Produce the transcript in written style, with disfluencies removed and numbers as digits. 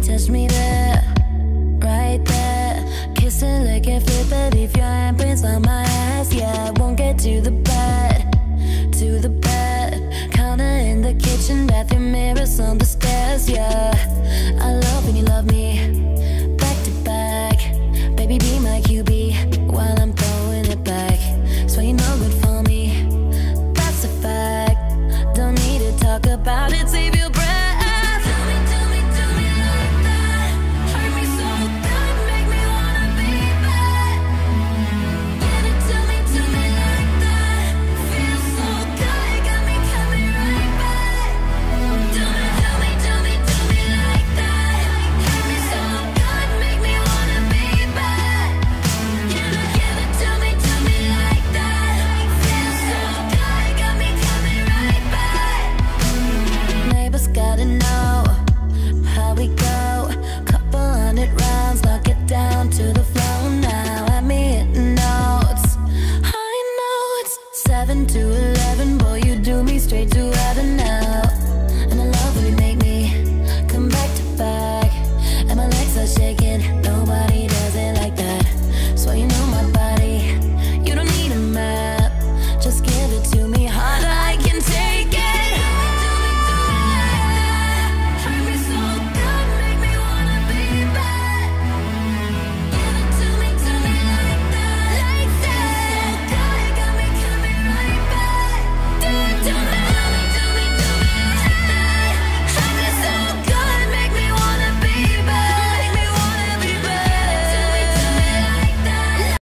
touch me there.